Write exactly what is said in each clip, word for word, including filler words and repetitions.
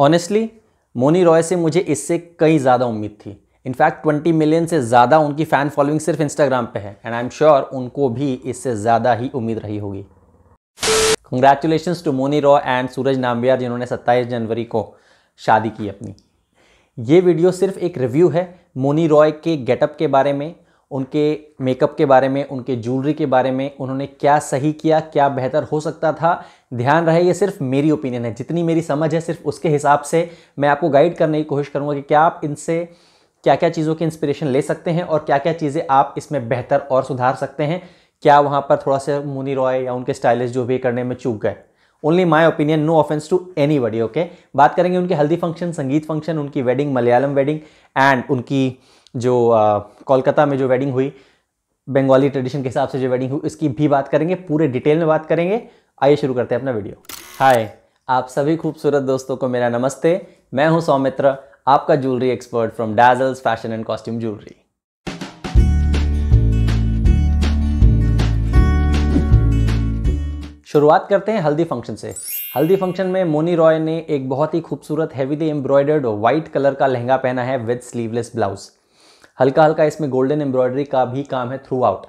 Honestly Mouni Roy से मुझे इससे कई ज़्यादा उम्मीद थी। इनफैक्ट बीस मिलियन से ज़्यादा उनकी फ़ैन फॉलोइंग सिर्फ इंस्टाग्राम पे है एंड आई एम श्योर उनको भी इससे ज़्यादा ही उम्मीद रही होगी। Congratulations to Mouni Roy and Suraj Nambiar जिन्होंने सत्ताईस जनवरी को शादी की अपनी। ये वीडियो सिर्फ एक रिव्यू है मौनी रॉय के गेटअप के बारे में, उनके मेकअप के बारे में, उनके ज्वेलरी के बारे में, उन्होंने क्या सही किया, क्या बेहतर हो सकता था। ध्यान रहे ये सिर्फ मेरी ओपिनियन है, जितनी मेरी समझ है सिर्फ उसके हिसाब से मैं आपको गाइड करने की कोशिश करूँगा कि क्या आप इनसे क्या क्या चीज़ों की इंस्पिरेशन ले सकते हैं और क्या क्या चीज़ें आप इसमें बेहतर और सुधार सकते हैं। क्या वहाँ पर थोड़ा सा मौनी रॉय या उनके स्टाइलिस्ट जो भी करने में चूक गए? Only my opinion, no offence to anybody, okay. बात करेंगे उनके हल्दी फंक्शन, संगीत फंक्शन, उनकी वेडिंग, मलयालम वेडिंग एंड उनकी जो आ, कोलकाता में जो वेडिंग हुई, बंगाली ट्रेडिशन के हिसाब से जो वेडिंग हुई, इसकी भी बात करेंगे, पूरे डिटेल में बात करेंगे। आइए शुरू करते हैं अपना वीडियो। हाय आप सभी खूबसूरत दोस्तों को मेरा नमस्ते। मैं हूँ सौमित्र, आपका jewellery expert from Dazzles fashion and costume jewellery. शुरुआत करते हैं हल्दी फंक्शन से। हल्दी फंक्शन में मौनी रॉय ने एक बहुत ही खूबसूरत हैवीली एम्ब्रॉयडर्ड वाइट कलर का लहंगा पहना है विद स्लीवलेस ब्लाउज। हल्का हल्का इसमें गोल्डन एम्ब्रॉयडरी का भी काम है थ्रू आउट।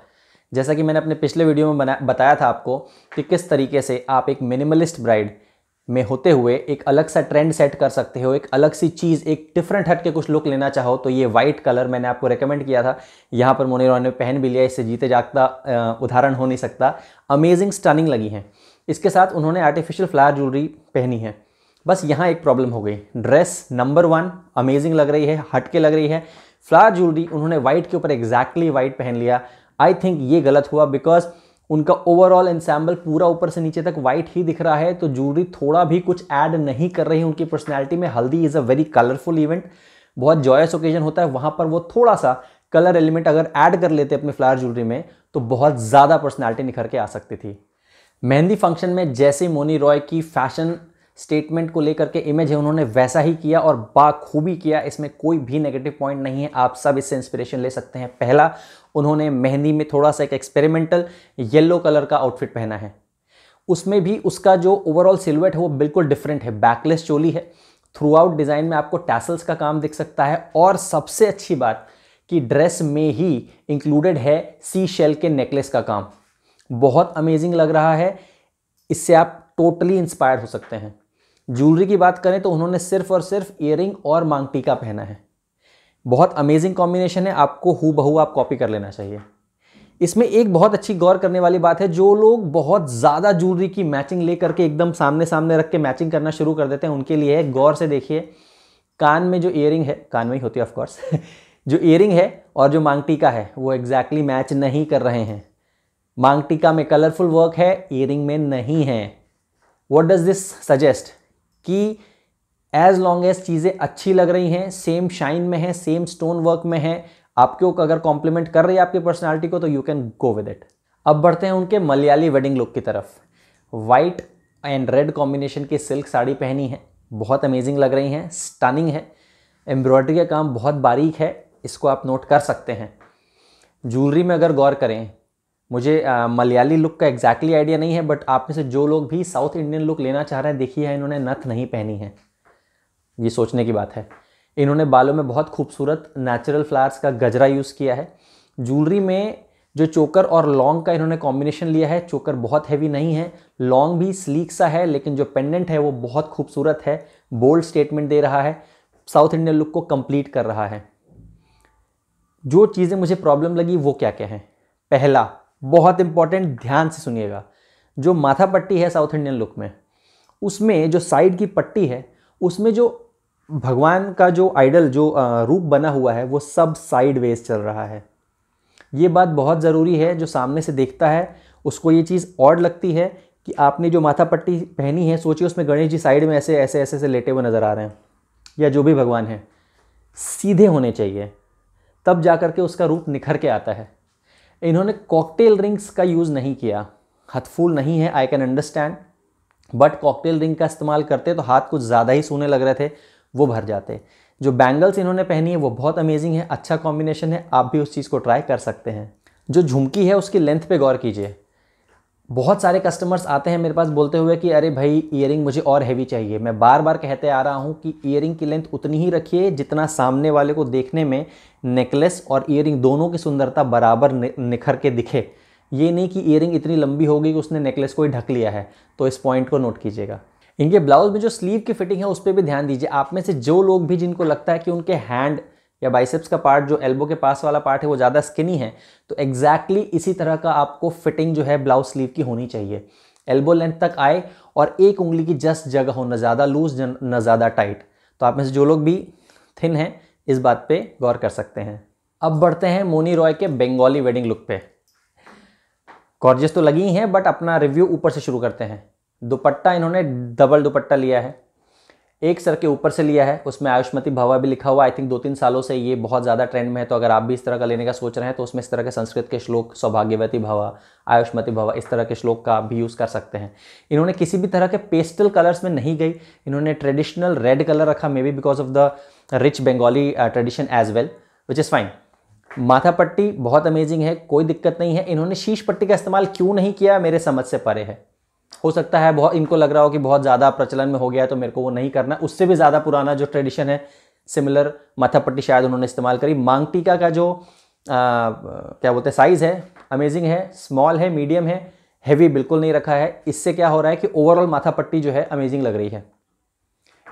जैसा कि मैंने अपने पिछले वीडियो में बताया था आपको कि किस तरीके से आप एक मिनिमलिस्ट ब्राइड में होते हुए एक अलग सा ट्रेंड सेट कर सकते हो, एक अलग सी चीज़, एक डिफरेंट हट के कुछ लुक लेना चाहो तो ये वाइट कलर मैंने आपको रेकमेंड किया था। यहाँ पर मौनी रॉय ने पहन भी लिया, इससे जीते जागता उदाहरण हो नहीं सकता। अमेजिंग, स्टनिंग लगी हैं। इसके साथ उन्होंने आर्टिफिशियल फ्लावर ज्वेलरी पहनी है। बस यहाँ एक प्रॉब्लम हो गई, ड्रेस नंबर वन अमेजिंग लग रही है, हट के लग रही है। फ्लावर ज्वेलरी उन्होंने वाइट के ऊपर एग्जैक्टली वाइट पहन लिया। आई थिंक ये गलत हुआ बिकॉज उनका ओवरऑल एंसेम्बल पूरा ऊपर से नीचे तक वाइट ही दिख रहा है, तो ज्वेलरी थोड़ा भी कुछ ऐड नहीं कर रही उनकी पर्सनैलिटी में। हल्दी is a very colourful event, बहुत जॉयस ओकेजन होता है, वहाँ पर वो थोड़ा सा कलर एलिमेंट अगर ऐड कर लेते अपने फ्लावर ज्वेलरी में तो बहुत ज़्यादा पर्सनैलिटी निखर के आ सकती थी। मेहंदी फंक्शन में जैसे मौनी रॉय की फैशन स्टेटमेंट को लेकर के इमेज है, उन्होंने वैसा ही किया और बाखूबी किया, इसमें कोई भी नेगेटिव पॉइंट नहीं है। आप सब इससे इंस्पिरेशन ले सकते हैं। पहला, उन्होंने मेहंदी में थोड़ा सा एक एक्सपेरिमेंटल येलो कलर का आउटफिट पहना है। उसमें भी उसका जो ओवरऑल सिलुएट है वो बिल्कुल डिफरेंट है। बैकलेस चोली है, थ्रू आउट डिज़ाइन में आपको टैसल्स का काम दिख सकता है और सबसे अच्छी बात कि ड्रेस में ही इंक्लूडेड है सी शेल के नेकलेस का काम। बहुत अमेजिंग लग रहा है, इससे आप टोटली इंस्पायर्ड हो सकते हैं। ज्वेलरी की बात करें तो उन्होंने सिर्फ और सिर्फ ईयरिंग और मांग टीका पहना है। बहुत अमेजिंग कॉम्बिनेशन है, आपको हूबहू आप कॉपी कर लेना चाहिए। इसमें एक बहुत अच्छी गौर करने वाली बात है, जो लोग बहुत ज़्यादा ज्वेलरी की मैचिंग ले करके एकदम सामने सामने रख के मैचिंग करना शुरू कर देते हैं, उनके लिए है गौर से देखिए। कान में जो ईयरिंग है, कान में ही होती है ऑफकोर्स, जो ईयरिंग है और जो मांग टीका है वो एग्जैक्टली मैच नहीं कर रहे हैं। मांग टीका में कलरफुल वर्क है, ईयरिंग में नहीं है। वॉट डज दिस सजेस्ट कि एज लॉन्ग एज चीज़ें अच्छी लग रही हैं, सेम शाइन में है, सेम स्टोन वर्क में है, आपके को अगर कॉम्प्लीमेंट कर रही है आपकी पर्सनालिटी को तो you can go with it. अब बढ़ते हैं उनके मलयाली वेडिंग लुक की तरफ। वाइट एंड रेड कॉम्बिनेशन की सिल्क साड़ी पहनी है, बहुत अमेजिंग लग रही हैं, स्टनिंग है। एम्ब्रॉयडरी का काम बहुत बारीक है, इसको आप नोट कर सकते हैं। ज्वेलरी में अगर गौर करें, मुझे आ, मलयाली लुक का एग्जैक्टली आइडिया नहीं है, बट आप में से जो लोग भी साउथ इंडियन लुक लेना चाह रहे हैं, देखिए इन्होंने नथ नहीं पहनी है, ये सोचने की बात है। इन्होंने बालों में बहुत खूबसूरत नेचुरल फ्लावर्स का गजरा यूज़ किया है। ज्वेलरी में जो चोकर और लॉन्ग का इन्होंने कॉम्बिनेशन लिया है, चोकर बहुत हैवी नहीं है, लॉन्ग भी स्लीक सा है, लेकिन जो पेंडेंट है वो बहुत खूबसूरत है, बोल्ड स्टेटमेंट दे रहा है, साउथ इंडियन लुक को कंप्लीट कर रहा है। जो चीज़ें मुझे प्रॉब्लम लगी वो क्या क्या हैं? पहला, बहुत इंपॉर्टेंट, ध्यान से सुनिएगा, जो माथा पट्टी है साउथ इंडियन लुक में, उसमें जो साइड की पट्टी है उसमें जो भगवान का जो आइडल, जो रूप बना हुआ है वो सब साइड वेज चल रहा है। ये बात बहुत ज़रूरी है, जो सामने से देखता है उसको ये चीज़ ऑड लगती है कि आपने जो माथा पट्टी पहनी है, सोचिए उसमें गणेश जी साइड में ऐसे ऐसे ऐसे से लेटे हुए नज़र आ रहे हैं, या जो भी भगवान है सीधे होने चाहिए, तब जा कर के उसका रूप निखर के आता है। इन्होंने कॉकटेल रिंग्स का यूज़ नहीं किया, हथफूल नहीं है, I can understand, but cocktail ring का इस्तेमाल करते तो हाथ कुछ ज़्यादा ही सूने लग रहे थे, वो भर जाते। जो बैंगल्स इन्होंने पहनी है वो बहुत अमेजिंग है, अच्छा कॉम्बिनेशन है, आप भी उस चीज़ को ट्राई कर सकते हैं। जो झुमकी है उसकी लेंथ पे गौर कीजिए, बहुत सारे कस्टमर्स आते हैं मेरे पास बोलते हुए कि अरे भाई ईयरिंग मुझे और हैवी चाहिए। मैं बार बार कहते आ रहा हूँ कि ईयरिंग की लेंथ उतनी ही रखिए जितना सामने वाले को देखने में नेकलेस और ईयरिंग दोनों की सुंदरता बराबर निखर के दिखे। ये नहीं कि ईयरिंग इतनी लंबी होगी कि उसने नेकलेस को ही ढक लिया है। तो इस पॉइंट को नोट कीजिएगा। इनके ब्लाउज में जो स्लीव की फिटिंग है उस पर भी ध्यान दीजिए। आप में से जो लोग भी जिनको लगता है कि उनके हैंड या बाइसेप्स का पार्ट जो एल्बो के पास वाला पार्ट है वो ज़्यादा स्किनी है, तो एग्जैक्टली इसी तरह का आपको फिटिंग जो है ब्लाउज स्लीव की होनी चाहिए। एल्बो लेंथ तक आए और एक उंगली की जस्ट जगह हो, न ज़्यादा लूज न ज़्यादा टाइट। तो आप में से जो लोग भी थिन हैं इस बात पे गौर कर सकते हैं। अब बढ़ते हैं मोनी रॉय के बंगाली वेडिंग लुक पे। गॉर्जियस तो लगी हैं बट अपना रिव्यू ऊपर से शुरू करते हैं। दुपट्टा इन्होंने डबल दुपट्टा लिया है, एक सर के ऊपर से लिया है, उसमें आयुष्मती भवा भी लिखा हुआ। आई थिंक दो तीन सालों से ये बहुत ज़्यादा ट्रेंड में है, तो अगर आप भी इस तरह का लेने का सोच रहे हैं तो उसमें इस तरह के संस्कृत के श्लोक, सौभाग्यवती भवा, आयुष्मती भवा, इस तरह के श्लोक का आप भी यूज़ कर सकते हैं। इन्होंने किसी भी तरह के पेस्टल कलर्स में नहीं गई, इन्होंने ट्रेडिशनल रेड कलर रखा, maybe because of the rich Bengali tradition as well, which is fine. माथा पट्टी बहुत अमेजिंग है, कोई दिक्कत नहीं है। इन्होंने शीश पट्टी का इस्तेमाल क्यों नहीं किया मेरे समझ से परे है। हो सकता है बहुत इनको लग रहा हो कि बहुत ज़्यादा प्रचलन में हो गया है तो मेरे को वो नहीं करना। उससे भी ज़्यादा पुराना जो ट्रेडिशन है सिमिलर माथा पट्टी शायद उन्होंने इस्तेमाल करी। मांग टीका का जो आ, क्या बोलते हैं साइज़ है अमेजिंग है, स्मॉल है, मीडियम है, हैवी बिल्कुल नहीं रखा है। इससे क्या हो रहा है कि ओवरऑल माथा पट्टी जो है अमेजिंग लग रही है।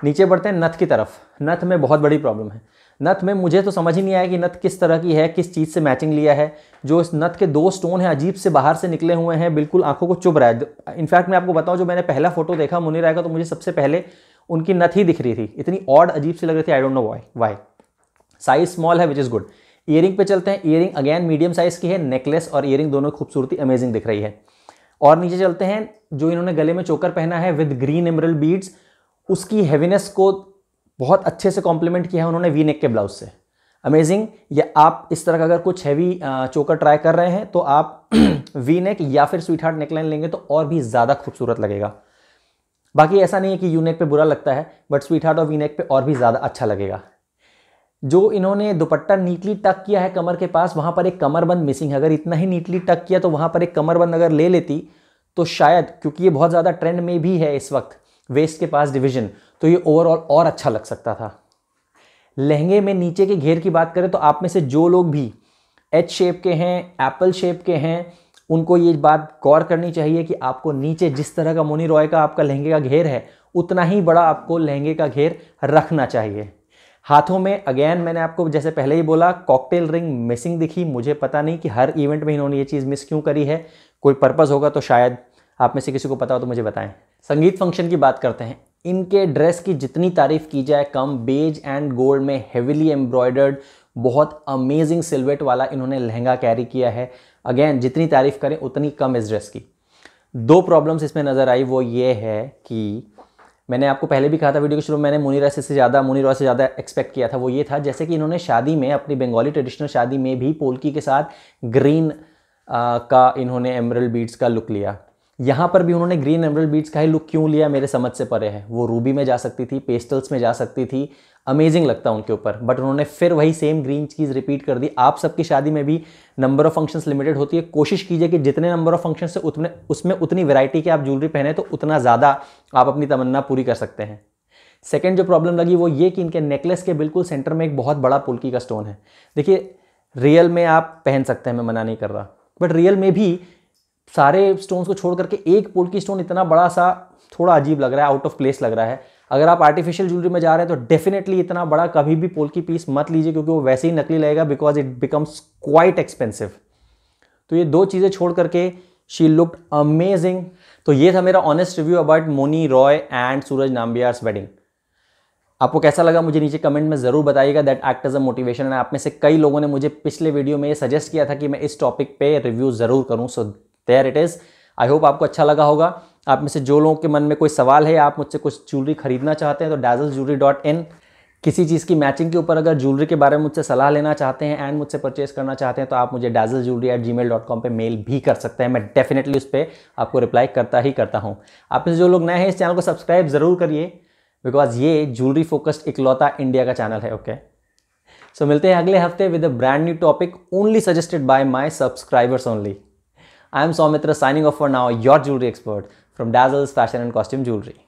नीचे बढ़ते हैं नथ की तरफ। नथ में बहुत बड़ी प्रॉब्लम है। नथ में मुझे तो समझ ही नहीं आया कि नथ किस तरह की है, किस चीज़ से मैचिंग लिया है। जो इस नथ के दो स्टोन हैं अजीब से बाहर से निकले हुए हैं, बिल्कुल आंखों को चुभ रहा है। इनफैक्ट मैं आपको बताऊं, जो मैंने पहला फोटो देखा मोनी रॉय का तो मुझे सबसे पहले उनकी नथ ही दिख रही थी, इतनी ऑड अजीब सी लग रही थी। I don't know why why size small है विच इज़ गुड। ईयरिंग पे चलते हैं। ईयरिंग अगेन मीडियम साइज़ की है। नेकलेस और ईयरिंग दोनों खूबसूरती अमेजिंग दिख रही है। और नीचे चलते हैं। जो इन्होंने गले में चोकर पहना है विद ग्रीन एमरल बीड्स, उसकी हैवीनेस को बहुत अच्छे से कॉम्प्लीमेंट किया है उन्होंने वी नेक के ब्लाउज से। अमेजिंग। या आप इस तरह का अगर कुछ हैवी चोकर ट्राई कर रहे हैं तो आप वी नेक या फिर स्वीट हार्ट नेकलाइन लेंगे तो और भी ज़्यादा खूबसूरत लगेगा। बाकी ऐसा नहीं है कि यू नेक पे बुरा लगता है, बट स्वीट हार्ट और वी नेक पे और भी ज़्यादा अच्छा लगेगा। जो इन्होंने दुपट्टा नीटली टक किया है कमर के पास, वहाँ पर एक कमरबंद मिसिंग है। अगर इतना ही नीटली टक किया तो वहाँ पर एक कमरबंद अगर ले लेती तो शायद, क्योंकि ये बहुत ज़्यादा ट्रेंड में भी है इस वक्त वेस्ट के पास डिवीजन, तो ये ओवरऑल और अच्छा लग सकता था। लहंगे में नीचे के घेर की बात करें तो आप में से जो लोग भी एच शेप के हैं, एप्पल शेप के हैं, उनको ये बात गौर करनी चाहिए कि आपको नीचे जिस तरह का मोनी रॉय का आपका लहंगे का घेर है उतना ही बड़ा आपको लहंगे का घेर रखना चाहिए। हाथों में अगेन मैंने आपको जैसे पहले ही बोला कॉकटेल रिंग मिसिंग दिखी। मुझे पता नहीं कि हर इवेंट में इन्होंने ये चीज़ मिस क्यों करी है, कोई पर्पज़ होगा तो शायद आप में से किसी को पता हो तो मुझे बताएं। संगीत फंक्शन की बात करते हैं। इनके ड्रेस की जितनी तारीफ़ की जाए कम। बेज एंड गोल्ड में हेवीली एम्ब्रॉयडर्ड बहुत अमेजिंग सिल्वेट वाला इन्होंने लहंगा कैरी किया है। अगेन जितनी तारीफ़ करें उतनी कम इस ड्रेस की। दो प्रॉब्लम्स इसमें नज़र आई, वो ये है कि मैंने आपको पहले भी कहा था वीडियो के शुरू में, मैंने मोनी रॉय से ज़्यादा मोनी रॉय से ज़्यादा एक्सपेक्ट किया था। वो ये था जैसे कि इन्होंने शादी में, अपनी बंगाली ट्रेडिशनल शादी में भी पोलकी के साथ ग्रीन आ, का इन्होंने एमरल्ड बीड्स का लुक लिया। यहाँ पर भी उन्होंने ग्रीन एमरल्ड बीड्स का ही लुक क्यों लिया मेरे समझ से परे है। वो रूबी में जा सकती थी, पेस्टल्स में जा सकती थी, अमेजिंग लगता उनके ऊपर, बट उन्होंने फिर वही सेम ग्रीन चीज़ रिपीट कर दी। आप सबकी शादी में भी नंबर ऑफ़ फंक्शंस लिमिटेड होती है। कोशिश कीजिए कि जितने नंबर ऑफ़ फंक्शंस से उतने उसमें उतनी वैरायटी की आप ज्वेलरी पहने तो उतना ज़्यादा आप अपनी तमन्ना पूरी कर सकते हैं। सेकेंड जो प्रॉब्लम लगी वो ये कि इनके नेकलेस के बिल्कुल सेंटर में एक बहुत बड़ा पुलकी का स्टोन है। देखिए रियल में आप पहन सकते हैं, मैं मना नहीं कर रहा, बट रियल में भी सारे स्टोन्स को छोड़ करके एक पोल्की स्टोन इतना बड़ा सा थोड़ा अजीब लग रहा है, आउट ऑफ प्लेस लग रहा है। अगर आप आर्टिफिशियल ज्वेलरी में जा रहे हैं तो डेफिनेटली इतना बड़ा कभी भी पोल्की पीस मत लीजिए क्योंकि वो वैसे ही नकली लगेगा, because it becomes quite expensive. तो ये दो चीज़ें छोड़ करके शी लुक्ड अमेजिंग। तो ये था मेरा honest review about Mouni Roy and Suraj Nambiar's wedding. आपको कैसा लगा मुझे नीचे कमेंट में ज़रूर बताइएगा। That act as a motivation. And आप में से कई लोगों ने मुझे पिछले वीडियो में सजेस्ट किया था कि मैं इस टॉपिक पे रिव्यू ज़रूर करूँ, so there it is. I hope आपको अच्छा लगा होगा। आप में से जो लोगों के मन में कोई सवाल है, आप मुझसे कुछ ज्वेलरी खरीदना चाहते हैं तो डैजल्स ज्वेलरी डॉट इन, किसी चीज़ की मैचिंग के ऊपर अगर ज्वेलरी के बारे में मुझसे सलाह लेना चाहते हैं एंड मुझसे परचेज करना चाहते हैं तो आप मुझे Dazzles jewellery at Gmail dot com पर मेल भी कर सकते हैं। मैं डेफिनेटली उस पर आपको रिप्लाई करता ही करता हूँ। आप में से जो लोग नए हैं इस चैनल को सब्सक्राइब ज़रूर करिए, बिकॉज ये ज्वेलरी फोकस्ड इकलौता इंडिया का चैनल है। ओके, सो मिलते हैं अगले हफ्ते with a brand new topic only suggested by my subscribers only. I am Saumitra signing off for now, your jewelry expert from Dazzles Fashion and Costume Jewelry.